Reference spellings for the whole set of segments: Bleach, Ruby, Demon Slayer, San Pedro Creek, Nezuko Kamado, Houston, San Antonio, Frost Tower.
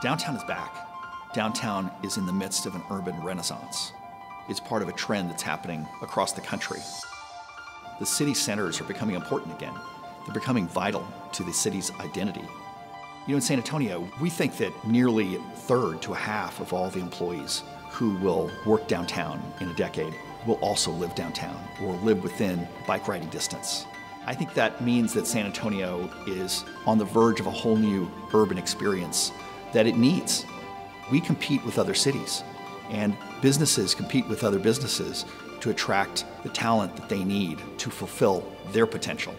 Downtown is back. Downtown is in the midst of an urban renaissance. It's part of a trend that's happening across the country. The city centers are becoming important again. They're becoming vital to the city's identity. You know, in San Antonio, we think that nearly a third to a half of all the employees who will work downtown in a decade will also live downtown or live within bike riding distance. I think that means that San Antonio is on the verge of a whole new urban experience that it needs. We compete with other cities, and businesses compete with other businesses to attract the talent that they need to fulfill their potential.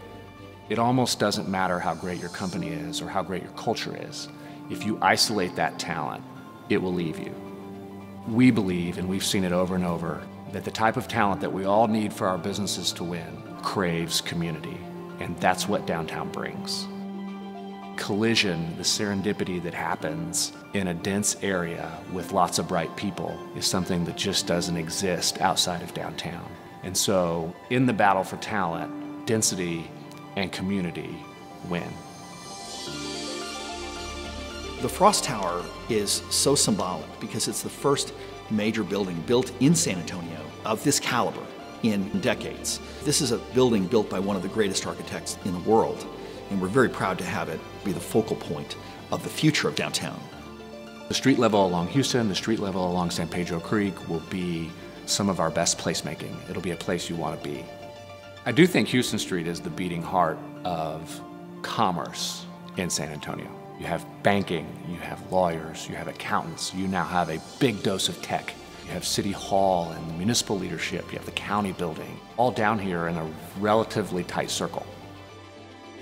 It almost doesn't matter how great your company is or how great your culture is. If you isolate that talent, it will leave you. We believe, and we've seen it over and over, that the type of talent that we all need for our businesses to win craves community, and that's what downtown brings. Collision, the serendipity that happens in a dense area with lots of bright people, is something that just doesn't exist outside of downtown. And so, in the battle for talent, density and community win. The Frost Tower is so symbolic because it's the first major building built in San Antonio of this caliber in decades. This is a building built by one of the greatest architects in the world, and we're very proud to have it be the focal point of the future of downtown. The street level along Houston, the street level along San Pedro Creek will be some of our best placemaking. It'll be a place you want to be. I do think Houston Street is the beating heart of commerce in San Antonio. You have banking, you have lawyers, you have accountants, you now have a big dose of tech. You have City Hall and municipal leadership, you have the county building, all down here in a relatively tight circle.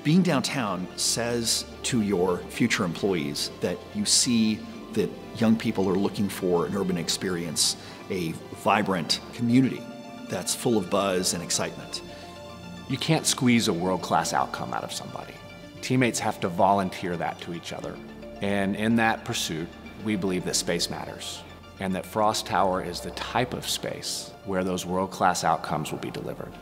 Being downtown says to your future employees that you see that young people are looking for an urban experience, a vibrant community that's full of buzz and excitement. You can't squeeze a world-class outcome out of somebody. Teammates have to volunteer that to each other. And in that pursuit, we believe that space matters, and that Frost Tower is the type of space where those world-class outcomes will be delivered.